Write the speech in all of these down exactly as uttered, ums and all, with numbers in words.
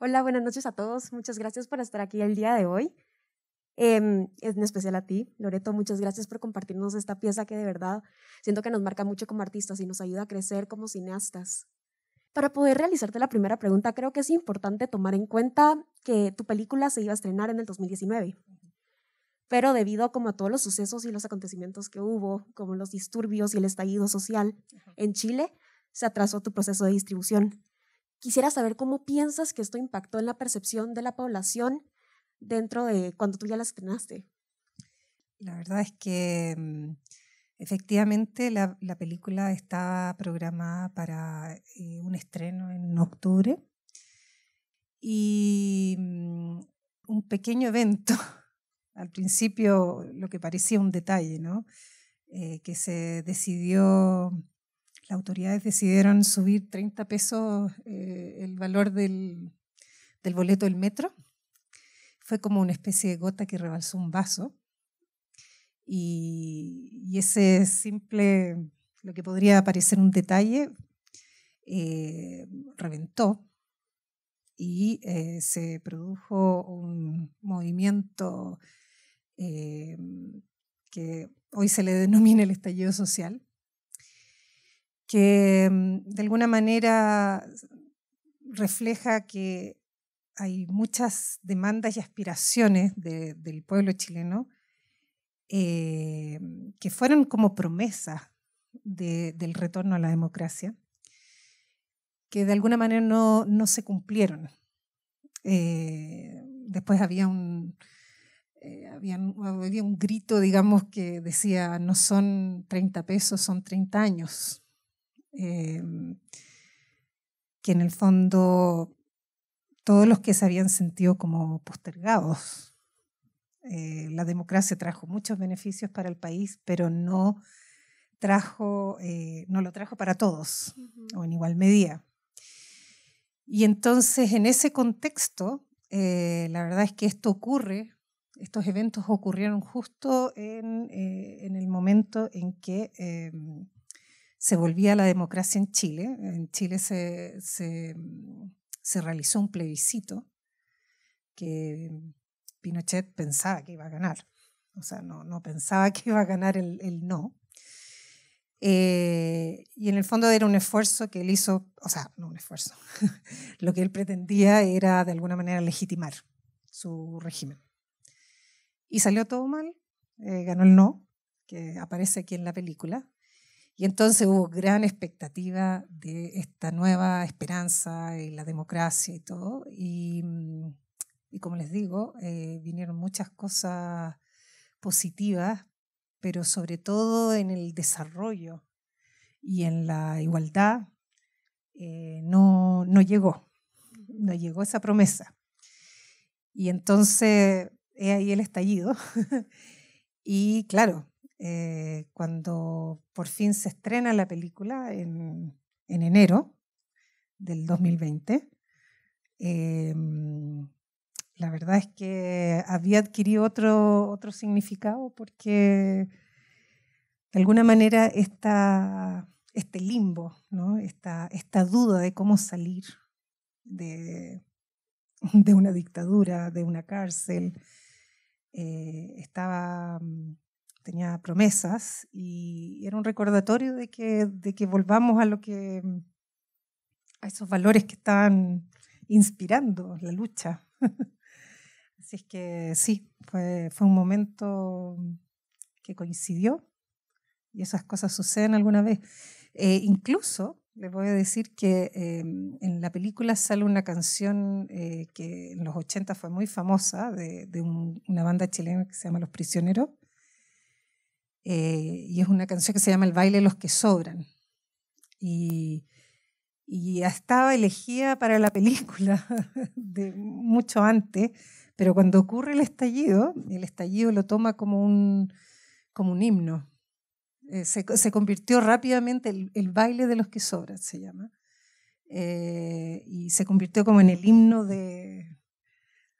Hola, buenas noches a todos. Muchas gracias por estar aquí el día de hoy. Eh, en especial a ti, Loreto, muchas gracias por compartirnos esta pieza que de verdad siento que nos marca mucho como artistas y nos ayuda a crecer como cineastas. Para poder realizarte la primera pregunta, creo que es importante tomar en cuenta que tu película se iba a estrenar en el dos mil diecinueve, pero debido como a todos los sucesos y los acontecimientos que hubo, como los disturbios y el estallido social en Chile, se atrasó tu proceso de distribución. Quisiera saber cómo piensas que esto impactó en la percepción de la población dentro de cuando tú ya la estrenaste. La verdad es que efectivamente la, la película estaba programada para eh, un estreno en octubre y um, un pequeño evento, al principio lo que parecía un detalle, ¿no? Eh, que se decidió, las autoridades decidieron subir treinta pesos eh, el valor del, del boleto del metro. Fue como una especie de gota que rebalsó un vaso y, y ese simple, lo que podría parecer un detalle, eh, reventó y eh, se produjo un movimiento eh, que hoy se le denomina el estallido social, que de alguna manera refleja que hay muchas demandas y aspiraciones de, del pueblo chileno eh, que fueron como promesas de, del retorno a la democracia, que de alguna manera no, no se cumplieron. Eh, después había un, eh, había, había un grito, digamos, que decía no son treinta pesos, son treinta años. Eh, que en el fondo todos los que se habían sentido como postergados. Eh, la democracia trajo muchos beneficios para el país, pero no, trajo, eh, no lo trajo para todos, uh-huh. o en igual medida. Y entonces, en ese contexto, eh, la verdad es que esto ocurre, estos eventos ocurrieron justo en, eh, en el momento en que eh, se volvía la democracia en Chile. En Chile se... se se realizó un plebiscito que Pinochet pensaba que iba a ganar. O sea, no, no pensaba que iba a ganar el, el no. Eh, y en el fondo era un esfuerzo que él hizo, o sea, no un esfuerzo, lo que él pretendía era de alguna manera legitimar su régimen. Y salió todo mal, eh, ganó el no, que aparece aquí en la película. Y entonces hubo gran expectativa de esta nueva esperanza y la democracia y todo. Y, y como les digo, eh, vinieron muchas cosas positivas, pero sobre todo en el desarrollo y en la igualdad eh, no, no llegó, no llegó esa promesa. Y entonces es ahí el estallido. Y claro, Eh, cuando por fin se estrena la película en, en enero del dos mil veinte, eh, la verdad es que había adquirido otro, otro significado porque de alguna manera esta, este limbo, ¿no? esta, esta duda de cómo salir de, de una dictadura, de una cárcel, eh, estaba... tenía promesas y era un recordatorio de que, de que volvamos a, lo que, a esos valores que estaban inspirando la lucha. Así es que sí, fue, fue un momento que coincidió y esas cosas suceden alguna vez. Eh, incluso les voy a decir que eh, en la película sale una canción eh, que en los ochenta fue muy famosa de, de un, una banda chilena que se llama Los Prisioneros. Eh, y es una canción que se llama El baile de los que sobran. Y, y ya estaba elegida para la película de mucho antes, pero cuando ocurre el estallido, el estallido lo toma como un, como un himno. Eh, se, se convirtió rápidamente, el, el baile de los que sobran se llama, eh, y se convirtió como en el himno de,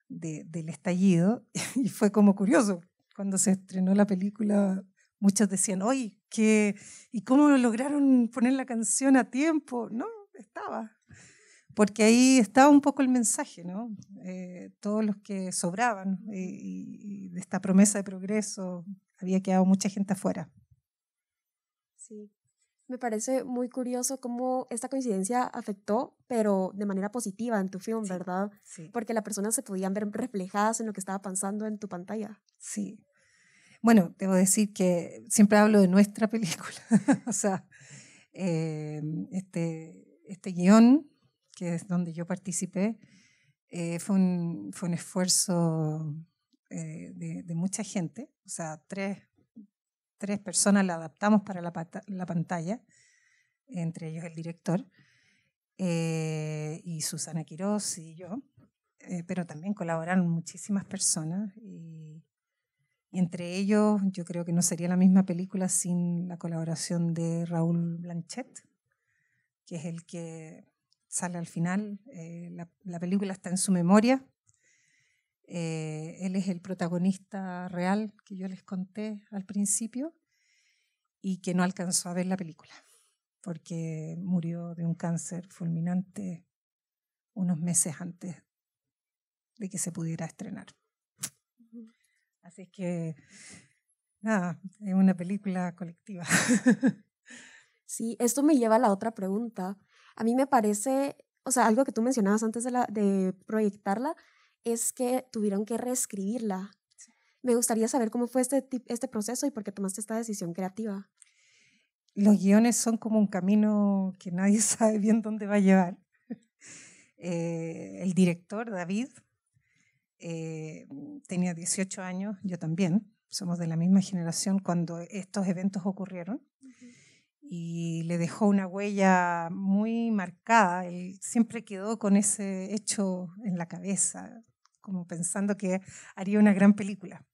de, del estallido, y fue como curioso. Cuando se estrenó la película, muchos decían, ¡ay! ¿Qué? ¿Y cómo lograron poner la canción a tiempo? No, estaba. porque ahí estaba un poco el mensaje, ¿no? Eh, todos los que sobraban y, y de esta promesa de progreso había quedado mucha gente afuera. Sí, me parece muy curioso cómo esta coincidencia afectó, pero de manera positiva en tu film, sí, ¿verdad? Sí. Porque las personas se podían ver reflejadas en lo que estaba pasando en tu pantalla. Sí. Bueno, debo decir que siempre hablo de nuestra película. O sea, eh, este, este guión, que es donde yo participé, eh, fue, un, fue un esfuerzo eh, de, de mucha gente. O sea, tres, tres personas la adaptamos para la, la pantalla, entre ellos el director, eh, y Susana Quirós y yo, eh, pero también colaboraron muchísimas personas. Y, y entre ellos, yo creo que no sería la misma película sin la colaboración de Raúl Blanchet, que es el que sale al final. Eh, la, la película está en su memoria. Eh, él es el protagonista real que yo les conté al principio y que no alcanzó a ver la película porque murió de un cáncer fulminante unos meses antes de que se pudiera estrenar. Así es que, nada, es una película colectiva. Sí, esto me lleva a la otra pregunta. A mí me parece, o sea, algo que tú mencionabas antes de, la, de proyectarla, es que tuvieron que reescribirla. Sí. Me gustaría saber cómo fue este, este proceso y por qué tomaste esta decisión creativa. Los guiones son como un camino que nadie sabe bien dónde va a llevar. Eh, el director, David, eh, tenía dieciocho años, yo también, somos de la misma generación cuando estos eventos ocurrieron. Uh-huh. Y le dejó una huella muy marcada. Él siempre quedó con ese hecho en la cabeza, como pensando que haría una gran película.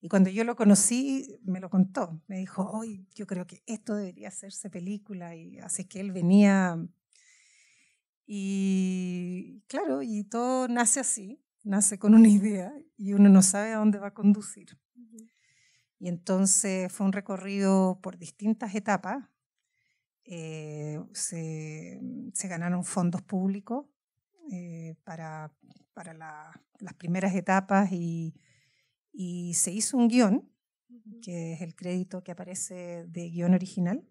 Y cuando yo lo conocí, me lo contó. Me dijo, oh, yo creo que esto debería hacerse película. Y así que él venía. Y claro, y todo nace así, nace con una idea y uno no sabe a dónde va a conducir. Y entonces fue un recorrido por distintas etapas. Eh, se, se ganaron fondos públicos eh, para, para la, las primeras etapas y, y se hizo un guión, uh-huh, que es el crédito que aparece de guión original.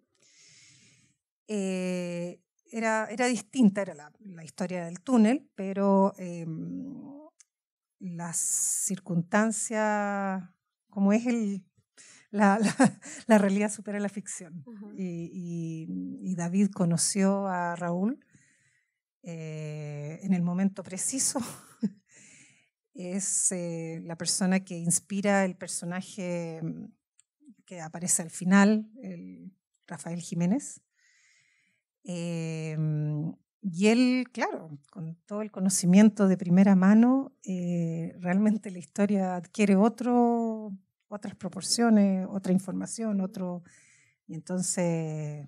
Eh, era, era distinta, era la, la historia del túnel, pero eh, las circunstancias, como es el... La, la, la realidad supera la ficción. Uh-huh. y, y, y David conoció a Raúl eh, en el momento preciso. Es eh, la persona que inspira el personaje que aparece al final, el Rafael Jiménez. Eh, y él, claro, con todo el conocimiento de primera mano, eh, realmente la historia adquiere otro... otras proporciones, otra información, otro... Y entonces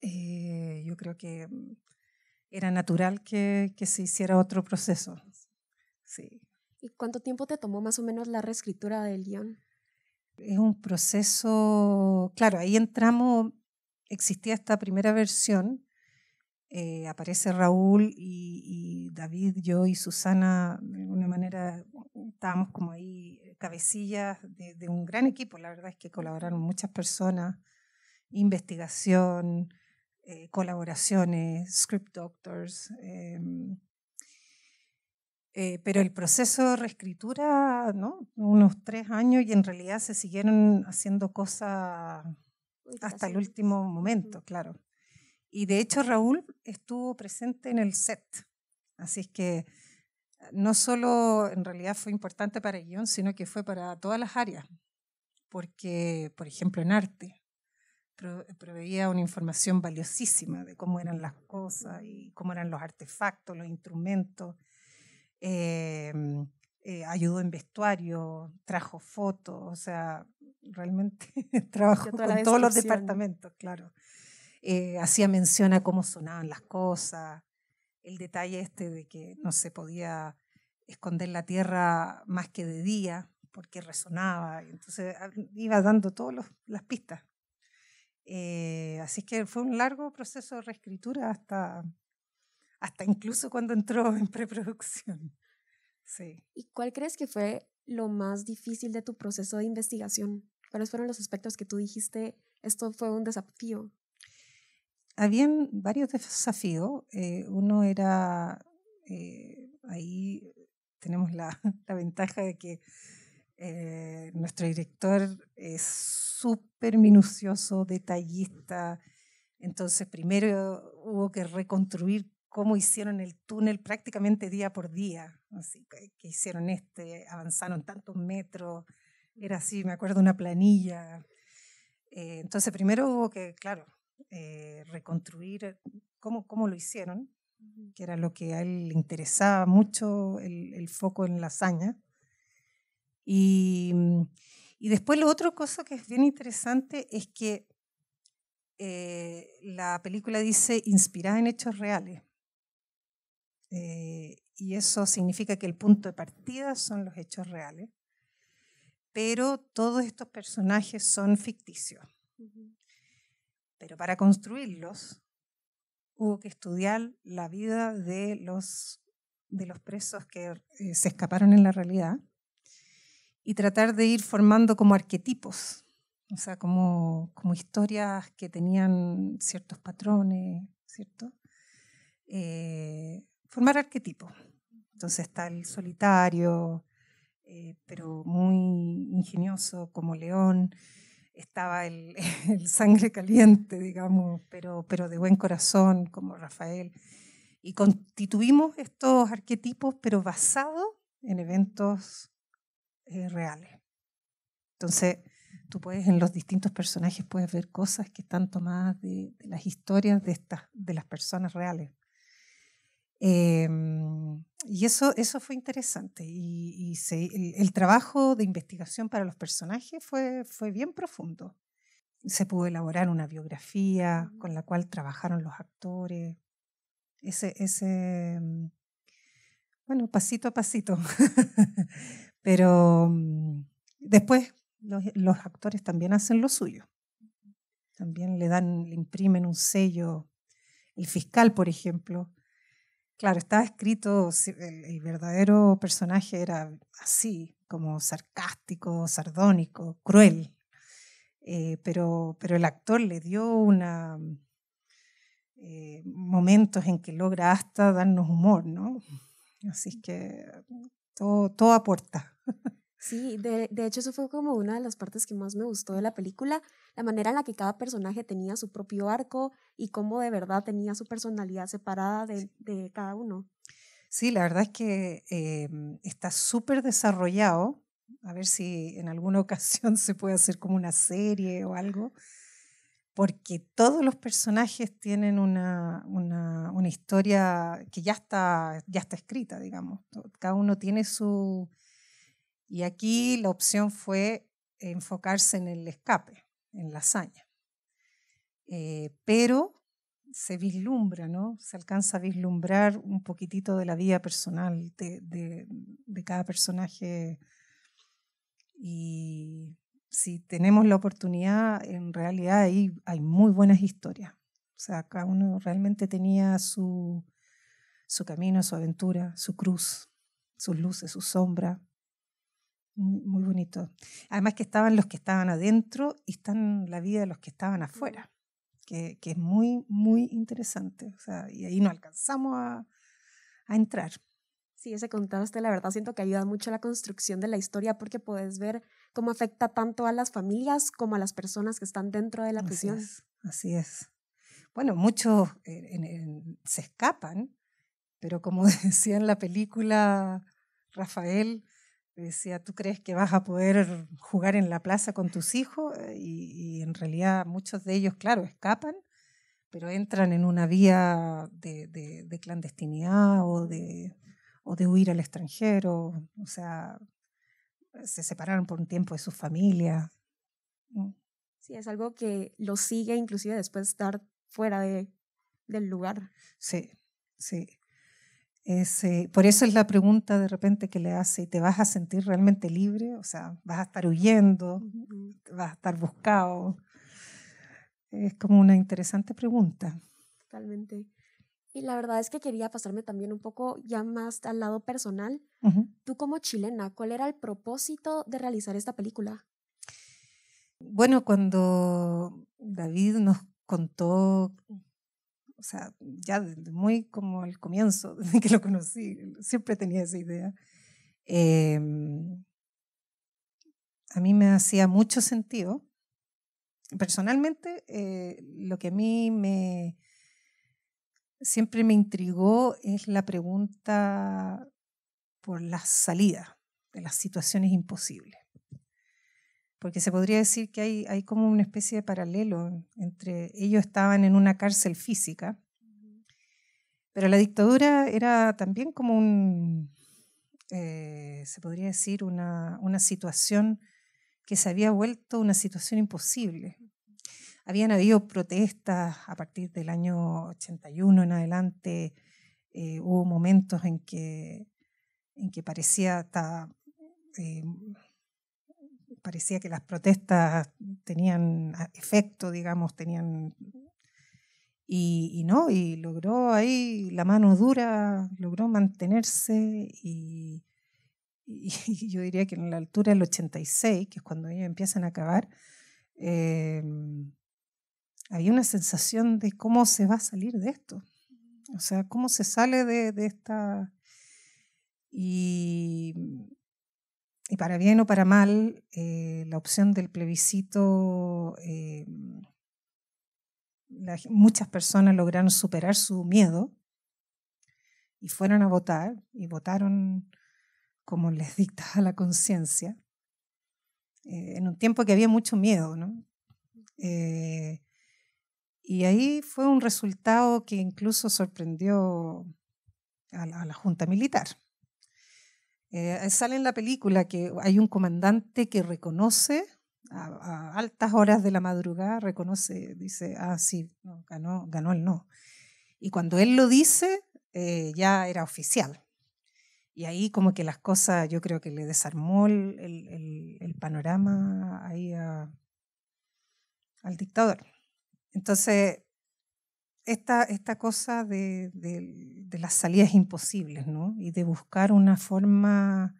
eh, yo creo que era natural que, que se hiciera otro proceso. Sí. ¿Y cuánto tiempo te tomó más o menos la reescritura del guión? Es un proceso... Claro, ahí entramos, existía esta primera versión, eh, aparece Raúl y, y David, yo y Susana, de alguna manera estábamos como ahí... cabecillas de, de un gran equipo, la verdad es que colaboraron muchas personas, investigación, eh, colaboraciones, script doctors, eh, eh, pero el proceso de reescritura, ¿no? Unos tres años y en realidad se siguieron haciendo cosas hasta el último momento, claro. Y de hecho Raúl estuvo presente en el set, así es que no solo en realidad fue importante para el guión, sino que fue para todas las áreas, porque, por ejemplo, en arte, proveía una información valiosísima de cómo eran las cosas y cómo eran los artefactos, los instrumentos, eh, eh, ayudó en vestuario, trajo fotos, o sea, realmente trabajó con todos los departamentos, claro. Eh, hacía mención a cómo sonaban las cosas, el detalle este de que no se podía esconder la tierra más que de día porque resonaba, entonces iba dando todas las pistas. Eh, así que fue un largo proceso de reescritura hasta, hasta incluso cuando entró en preproducción. Sí. ¿Y cuál crees que fue lo más difícil de tu proceso de investigación? ¿Cuáles fueron los aspectos que tú dijiste, esto fue un desafío? Habían varios desafíos. Eh, uno era, eh, ahí tenemos la, la ventaja de que eh, nuestro director es súper minucioso, detallista. Entonces primero hubo que reconstruir cómo hicieron el túnel prácticamente día por día. Así que, que hicieron este, avanzaron tantos metros. Era así, me acuerdo, una planilla. Eh, entonces primero hubo que, claro, eh, reconstruir cómo, cómo lo hicieron, que era lo que a él le interesaba mucho, el, el foco en la hazaña. Y, y después la otra cosa que es bien interesante es que eh, la película dice inspirada en hechos reales. Eh, y eso significa que el punto de partida son los hechos reales. Pero todos estos personajes son ficticios. Uh-huh. Pero para construirlos hubo que estudiar la vida de los, de los presos que eh, se escaparon en la realidad y tratar de ir formando como arquetipos, o sea, como, como historias que tenían ciertos patrones, ¿cierto? Eh, formar arquetipos. Entonces está el solitario, Eh, pero muy ingenioso, como León. Estaba el, el sangre caliente, digamos, pero, pero de buen corazón, como Rafael. Y constituimos estos arquetipos, pero basados en eventos eh, reales. Entonces, tú puedes, en los distintos personajes, puedes ver cosas que están tomadas de, de las historias de, estas, de las personas reales. Eh, y eso, eso fue interesante y, y se, el, el trabajo de investigación para los personajes fue, fue bien profundo. Se pudo elaborar una biografía con la cual trabajaron los actores, ese, ese bueno, pasito a pasito. Pero después los, los actores también hacen lo suyo, también le dan, le imprimen un sello. El fiscal, por ejemplo, claro, estaba escrito, el, el verdadero personaje era así, como sarcástico, sardónico, cruel. Eh, pero, pero el actor le dio una, eh, momentos en que logra hasta darnos humor, ¿no? Así que todo, todo aporta. Sí, de, de hecho eso fue como una de las partes que más me gustó de la película, la manera en la que cada personaje tenía su propio arco y cómo de verdad tenía su personalidad separada de, de cada uno. Sí, la verdad es que eh, está súper desarrollado. A ver si en alguna ocasión se puede hacer como una serie o algo, porque todos los personajes tienen una, una, una historia que ya está, ya está escrita, digamos. Cada uno tiene su... Y aquí la opción fue enfocarse en el escape, en la hazaña. Eh, pero se vislumbra, ¿no? Se alcanza a vislumbrar un poquitito de la vida personal de, de, de cada personaje. Y si tenemos la oportunidad, en realidad ahí hay muy buenas historias. O sea, cada uno realmente tenía su, su camino, su aventura, su cruz, sus luces, su sombra. Muy, muy bonito. Además que estaban los que estaban adentro y están la vida de los que estaban afuera, que, que es muy, muy interesante. O sea, y ahí no alcanzamos a, a entrar. Sí, ese contraste, la verdad, siento que ayuda mucho a la construcción de la historia porque puedes ver cómo afecta tanto a las familias como a las personas que están dentro de la prisión. Así es, así es. Bueno, muchos en, en, se escapan, pero como decía en la película Rafael, decía, ¿tú crees que vas a poder jugar en la plaza con tus hijos? Y, y en realidad muchos de ellos, claro, escapan, pero entran en una vía de, de, de clandestinidad o de, o de huir al extranjero. O sea, se separaron por un tiempo de sus familias. Sí, es algo que los sigue inclusive después de estar fuera de, del lugar. Sí, sí. Es, eh, por eso es la pregunta de repente que le hace, ¿te vas a sentir realmente libre? O sea, ¿vas a estar huyendo? ¿Vas a estar buscado? Es como una interesante pregunta. Totalmente. Y la verdad es que quería pasarme también un poco ya más al lado personal. Uh-huh. Tú como chilena, ¿cuál era el propósito de realizar esta película? Bueno, cuando David nos contó, o sea, ya desde muy como el comienzo, desde que lo conocí, siempre tenía esa idea. Eh, a mí me hacía mucho sentido. Personalmente, eh, lo que a mí me... siempre me intrigó es la pregunta por la salida de las situaciones imposibles. Porque se podría decir que hay, hay como una especie de paralelo entre ellos estaban en una cárcel física, pero la dictadura era también como un, eh, se podría decir, una, una situación que se había vuelto una situación imposible. Habían habido protestas a partir del año ochenta y uno en adelante, eh, hubo momentos en que, en que parecía, hasta, eh, parecía que las protestas tenían efecto, digamos, tenían, y, y no, y logró ahí la mano dura, logró mantenerse, y, y yo diría que en la altura del ochenta y seis, que es cuando ellos empiezan a acabar, eh, había una sensación de cómo se va a salir de esto. O sea, cómo se sale de, de esta... Y, y para bien o para mal, eh, la opción del plebiscito, eh, la, muchas personas lograron superar su miedo y fueron a votar, y votaron como les dictaba la conciencia, eh, en un tiempo que había mucho miedo, ¿no? Eh, Y ahí fue un resultado que incluso sorprendió a la, a la Junta Militar. Eh, sale en la película que hay un comandante que reconoce, a, a altas horas de la madrugada, reconoce, dice, ah, sí, no, ganó, ganó el no. Y cuando él lo dice, eh, ya era oficial. Y ahí como que las cosas, yo creo que le desarmó el, el, el panorama ahí a, al dictador. Entonces, esta, esta cosa de, de, de las salidas imposibles, ¿no? Y de buscar una forma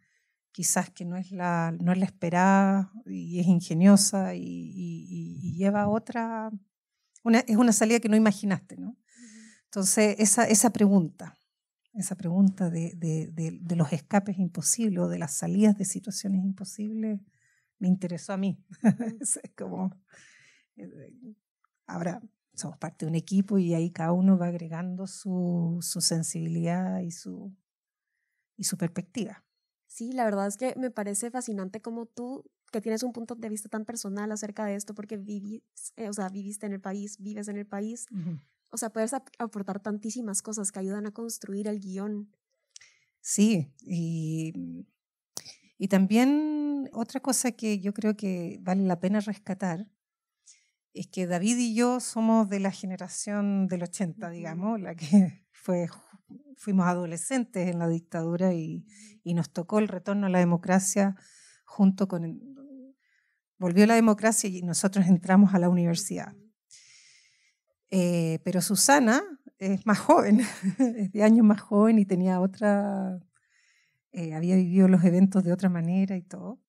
quizás que no es la, no es la esperada, y es ingeniosa, y, y, y lleva a otra... Una, es una salida que no imaginaste, ¿no? Entonces, esa, esa pregunta, esa pregunta de, de, de, de los escapes imposibles o de las salidas de situaciones imposibles me interesó a mí. Es como... Ahora somos parte de un equipo y ahí cada uno va agregando su, su sensibilidad y su, y su perspectiva. Sí, la verdad es que me parece fascinante como tú, que tienes un punto de vista tan personal acerca de esto, porque vivís, eh, o sea, viviste en el país, vives en el país. Uh-huh. O sea, puedes ap- aportar tantísimas cosas que ayudan a construir el guión. Sí, y, y también otra cosa que yo creo que vale la pena rescatar es que David y yo somos de la generación del ochenta, digamos, la que fue, fuimos adolescentes en la dictadura y, y nos tocó el retorno a la democracia junto con... El, volvió la democracia y nosotros entramos a la universidad. Eh, pero Susana es más joven, es de años más joven y tenía otra... Eh, había vivido los eventos de otra manera y todo.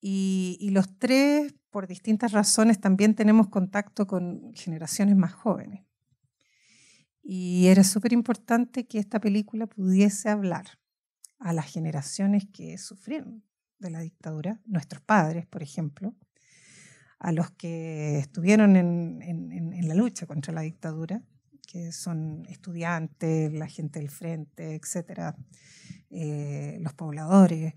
Y, y los tres, por distintas razones, también tenemos contacto con generaciones más jóvenes. Y era súper importante que esta película pudiese hablar a las generaciones que sufrieron de la dictadura, nuestros padres, por ejemplo, a los que estuvieron en, en, en la lucha contra la dictadura, que son estudiantes, la gente del frente, etcétera, eh, los pobladores...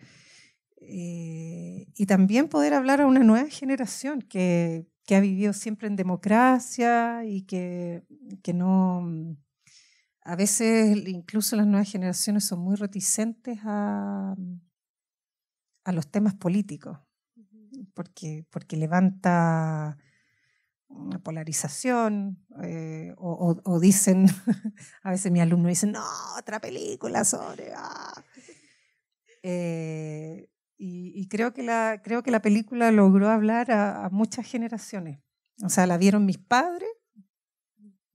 Eh, y también poder hablar a una nueva generación que, que ha vivido siempre en democracia y que, que no... A veces incluso las nuevas generaciones son muy reticentes a, a los temas políticos, porque, porque levanta una polarización, eh, o, o, o dicen, a veces mis alumnos dicen, no, otra película sobre... Ah. Eh, Y, y creo que la, creo que la película logró hablar a, a muchas generaciones. O sea, la vieron mis padres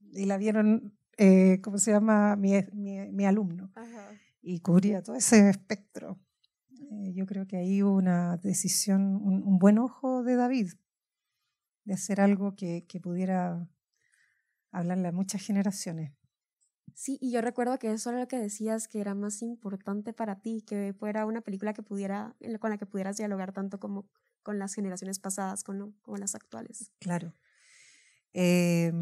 y la vieron eh, ¿cómo se llama? Mi, mi, mi alumno. Ajá. Y cubría todo ese espectro. Eh, yo creo que ahí hubo una decisión, un, un buen ojo de David, de hacer algo que, que pudiera hablarle a muchas generaciones. Sí, y yo recuerdo que eso era lo que decías, que era más importante para ti, que fuera una película que pudiera, con la que pudieras dialogar tanto como con las generaciones pasadas, con lo, como las actuales. Claro. Eh,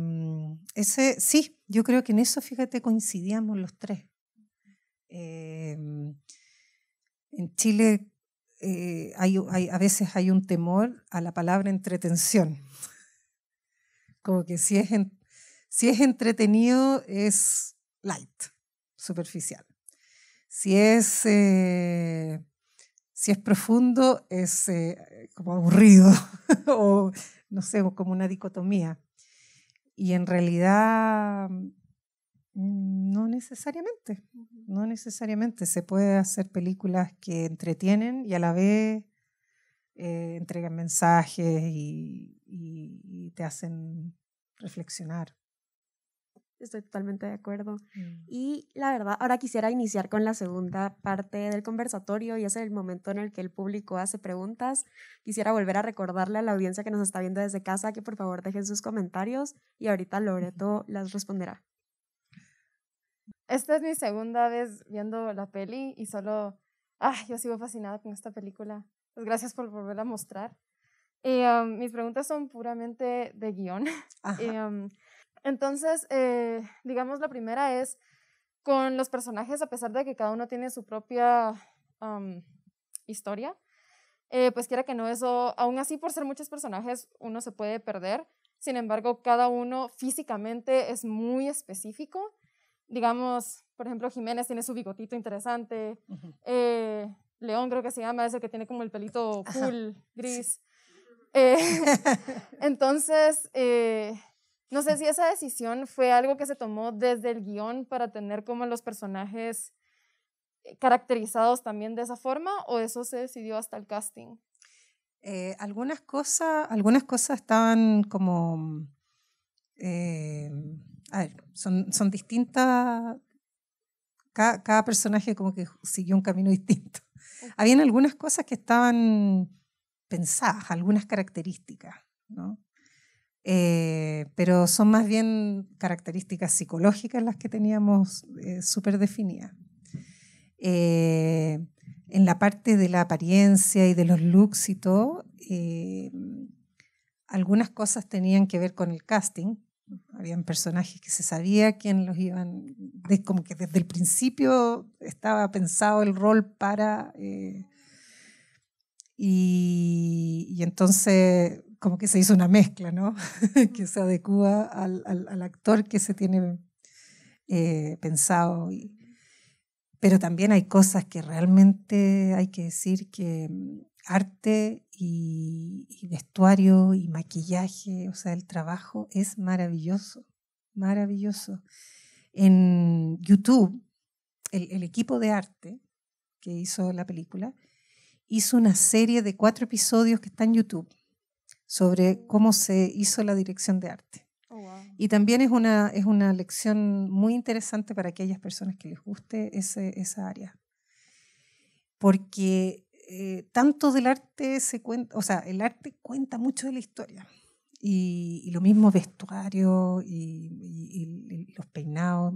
ese, sí, yo creo que en eso, fíjate, coincidíamos los tres. Eh, en Chile eh, hay, hay, a veces hay un temor a la palabra entretención. Como que si es, en, si es entretenido es... light, superficial. Si es, eh, si es profundo, es eh, como aburrido o no sé, como una dicotomía. Y en realidad, no necesariamente, no necesariamente. Se puede hacer películas que entretienen y a la vez eh, entregan mensajes y, y, y te hacen reflexionar. Estoy totalmente de acuerdo. Mm. Y la verdad, ahora quisiera iniciar con la segunda parte del conversatorio y es el momento en el que el público hace preguntas. Quisiera volver a recordarle a la audiencia que nos está viendo desde casa que por favor dejen sus comentarios y ahorita Loreto las responderá. Esta es mi segunda vez viendo la peli y solo, ah, yo sigo fascinada con esta película. Pues gracias por volverla a mostrar. Y, um, mis preguntas son puramente de guión. Y, um, Entonces, eh, digamos, la primera es, con los personajes, a pesar de que cada uno tiene su propia um, historia, eh, pues quiera que no, eso, aún así por ser muchos personajes, uno se puede perder. Sin embargo, cada uno físicamente es muy específico. Digamos, por ejemplo, Jiménez tiene su bigotito interesante. Uh-huh. eh, León, creo que se llama, es el que tiene como el pelito cool, uh-huh. gris. Eh, entonces... Eh, No sé si esa decisión fue algo que se tomó desde el guión para tener como los personajes caracterizados también de esa forma o eso se decidió hasta el casting. Eh, algunas cosas, algunas cosas estaban como, eh, a ver, son, son distintas, cada, cada personaje como que siguió un camino distinto. Okay. Habían algunas cosas que estaban pensadas, algunas características, ¿no? Eh, pero son más bien características psicológicas las que teníamos eh, súper definidas. Eh, en la parte de la apariencia y de los looks y todo, eh, algunas cosas tenían que ver con el casting. Habían personajes que se sabía quién los iban, de, como que desde el principio estaba pensado el rol para... Eh, y, y entonces... como que se hizo una mezcla, ¿no? que se adecua al, al, al actor que se tiene eh, pensado. Y, pero también hay cosas que realmente hay que decir que arte y, y vestuario y maquillaje, o sea, el trabajo es maravilloso, maravilloso. En YouTube, el, el equipo de arte que hizo la película hizo una serie de cuatro episodios que está en YouTube sobre cómo se hizo la dirección de arte. Oh, wow. Y también es una, es una lección muy interesante para aquellas personas que les guste ese, esa área. Porque eh, tanto del arte se cuenta, o sea, el arte cuenta mucho de la historia. Y, y lo mismo vestuario y, y, y los peinados.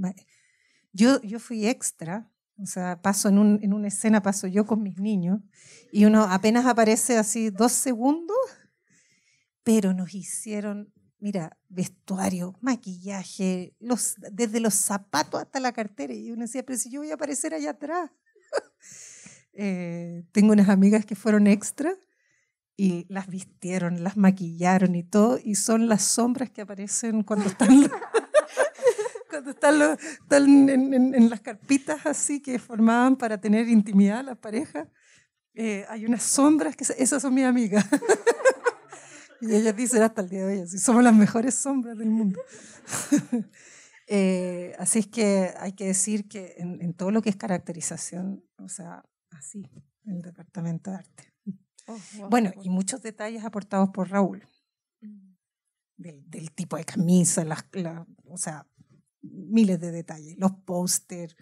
Yo, yo fui extra, o sea, paso en, un, en una escena, paso yo con mis niños, y uno apenas aparece así dos segundos. Pero nos hicieron, mira, vestuario, maquillaje, los, desde los zapatos hasta la cartera. Y uno decía, pero si yo voy a aparecer allá atrás. eh, tengo unas amigas que fueron extra y las vistieron, las maquillaron y todo. Y son las sombras que aparecen cuando están, los, cuando están, los, están en, en, en las carpitas así que formaban para tener intimidad las parejas. Eh, hay unas sombras, que esas son mis amigas. Y ellas dicen hasta el día de hoy, así, somos las mejores sombras del mundo. eh, así es que hay que decir que en, en todo lo que es caracterización, o sea, así, el departamento de arte. Oh, wow, bueno, wow. Y muchos detalles aportados por Raúl, del, del tipo de camisa, las, la, o sea, miles de detalles, los pósters.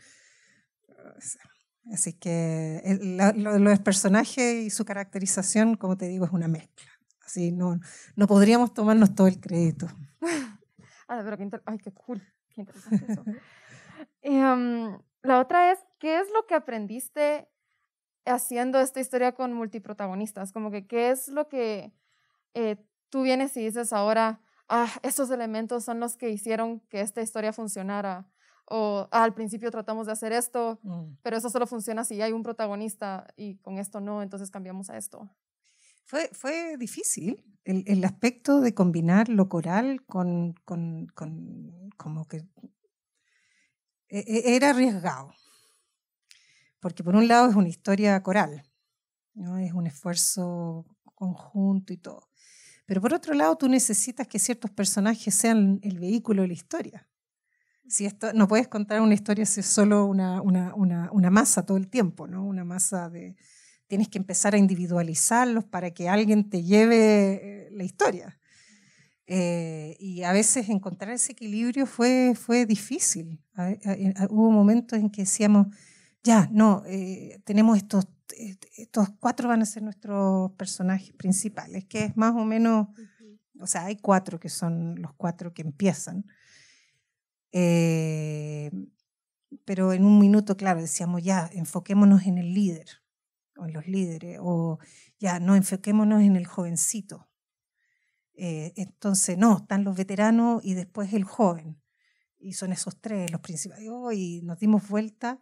Así que el, lo, los personajes y su caracterización, como te digo, es una mezcla. Así no, no podríamos tomarnos todo el crédito. Ah, pero qué inter... Ay, qué cool. Qué interesante eso. um, la otra es, ¿qué es lo que aprendiste haciendo esta historia con multiprotagonistas? Como que, ¿qué es lo que eh, tú vienes y dices ahora, ah, estos elementos son los que hicieron que esta historia funcionara? O ah, al principio tratamos de hacer esto, mm. pero eso solo funciona si hay un protagonista y con esto no, entonces cambiamos a esto. Fue, fue difícil el, el aspecto de combinar lo coral con, con, con como que era arriesgado. Porque por un lado es una historia coral, ¿no? Es un esfuerzo conjunto y todo. Pero por otro lado tú necesitas que ciertos personajes sean el vehículo de la historia. Si esto, no puedes contar una historia si es solo una, una, una, una masa todo el tiempo, ¿no? Una masa de... Tienes que empezar a individualizarlos para que alguien te lleve la historia. Eh, y a veces encontrar ese equilibrio fue, fue difícil. A, a, a, hubo momentos en que decíamos, ya, no, eh, tenemos estos, estos cuatro van a ser nuestros personajes principales, que es más o menos, uh-huh. o sea, hay cuatro que son los cuatro que empiezan. Eh, pero en un minuto, claro, decíamos, ya, enfoquémonos en el líder, o en los líderes, o ya, no, enfoquémonos en el jovencito. Eh, entonces, no, están los veteranos y después el joven. Y son esos tres los principales. Oh, y nos dimos vuelta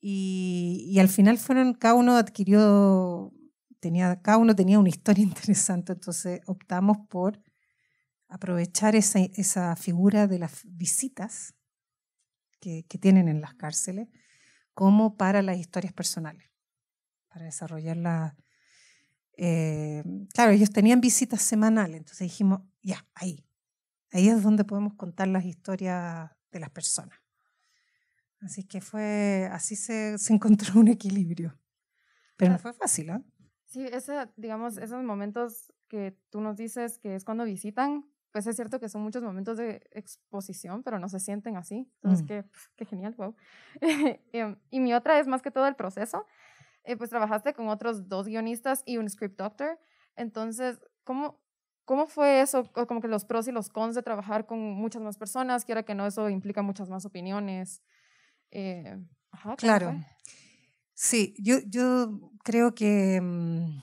y, y al final fueron, cada uno adquirió, tenía, cada uno tenía una historia interesante, entonces optamos por aprovechar esa, esa figura de las visitas que, que tienen en las cárceles como para las historias personales. Para desarrollarla. Eh, claro, ellos tenían visitas semanales, entonces dijimos, ya, ahí. Ahí es donde podemos contar las historias de las personas. Así que fue, así se, se encontró un equilibrio. Pero no fue fácil, ¿eh? Sí, ese, digamos, esos momentos que tú nos dices que es cuando visitan, pues es cierto que son muchos momentos de exposición, pero no se sienten así. Entonces, mm. qué, qué genial, wow. Y mi otra es más que todo el proceso. Eh, pues trabajaste con otros dos guionistas y un script doctor. Entonces, ¿cómo, cómo fue eso? Como que los pros y los cons de trabajar con muchas más personas, quiera que no, eso implica muchas más opiniones. Eh, ajá, claro. Fue? Sí, yo, yo creo que, um,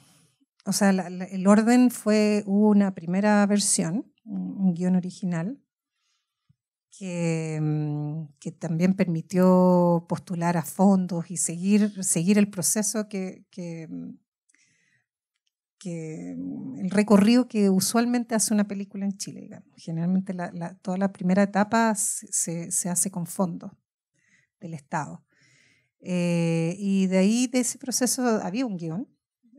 o sea, la, la, el orden fue, hubo una primera versión, un, un guión original, Que, que también permitió postular a fondos y seguir, seguir el proceso que, que, que el recorrido que usualmente hace una película en Chile, digamos. Generalmente la, la, toda la primera etapa se, se hace con fondos del Estado. Eh, y de ahí, de ese proceso, había un guión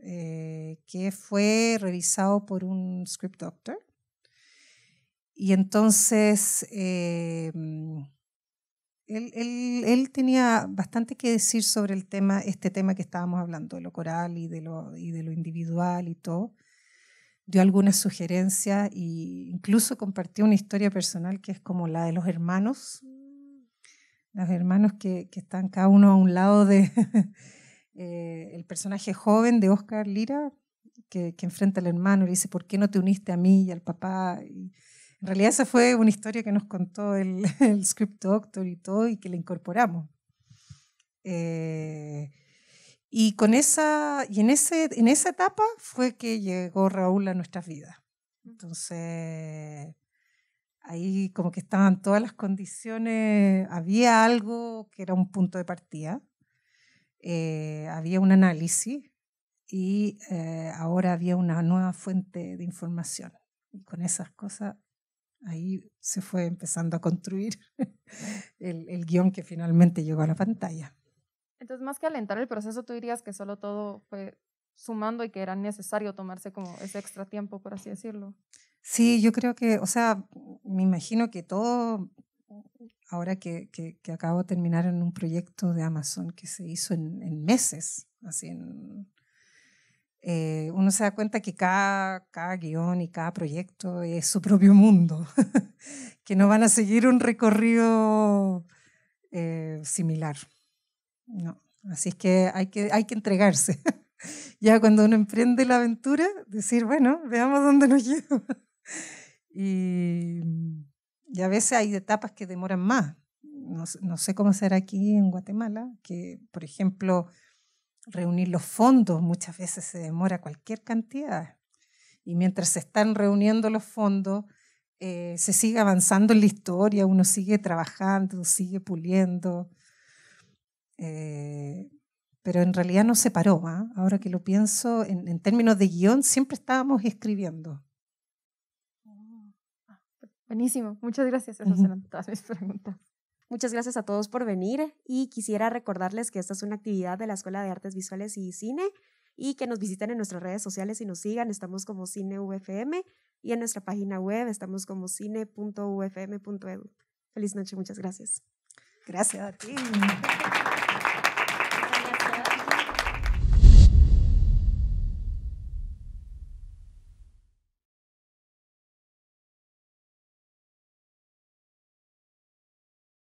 eh, que fue revisado por un script doctor. Y entonces eh, él, él, él tenía bastante que decir sobre el tema, este tema que estábamos hablando, de lo coral y de lo, y de lo individual y todo. Dio algunas sugerencias e incluso compartió una historia personal que es como la de los hermanos. Los hermanos que, que están cada uno a un lado de eh, el personaje joven de Oscar Lira, que, que enfrenta al hermano y le dice, ¿por qué no te uniste a mí y al papá? Y, en realidad esa fue una historia que nos contó el, el script doctor y todo, y que la incorporamos. Eh, y con esa, y en, ese, en esa etapa fue que llegó Raúl a nuestras vidas. Entonces, ahí como que estaban todas las condiciones, había algo que era un punto de partida, eh, había un análisis y eh, ahora había una nueva fuente de información. Y con esas cosas... Ahí se fue empezando a construir el, el guión que finalmente llegó a la pantalla. Entonces, más que alentar el proceso, ¿tú dirías que solo todo fue sumando y que era necesario tomarse como ese extra tiempo, por así decirlo? Sí, yo creo que, o sea, me imagino que todo, ahora que, que, que acabo de terminar en un proyecto de Amazon que se hizo en, en meses, así en... eh, uno se da cuenta que cada, cada guión y cada proyecto es su propio mundo, que no van a seguir un recorrido eh, similar. No. Así es que hay que, hay que entregarse. Ya cuando uno emprende la aventura, decir, bueno, veamos dónde nos lleva. Y, y a veces hay etapas que demoran más. No, no sé cómo será aquí en Guatemala, que por ejemplo, reunir los fondos muchas veces se demora cualquier cantidad. Y mientras se están reuniendo los fondos, eh, se sigue avanzando en la historia, uno sigue trabajando, sigue puliendo. Eh, pero en realidad no se paró, ¿eh? Ahora que lo pienso, en, en términos de guión siempre estábamos escribiendo. Buenísimo, muchas gracias, esas eran todas mis preguntas. Muchas gracias a todos por venir y quisiera recordarles que esta es una actividad de la Escuela de Artes Visuales y Cine y que nos visiten en nuestras redes sociales y nos sigan, estamos como Cine U F M y en nuestra página web estamos como cine punto u f m punto e d u. Feliz noche, muchas gracias. Gracias a ti.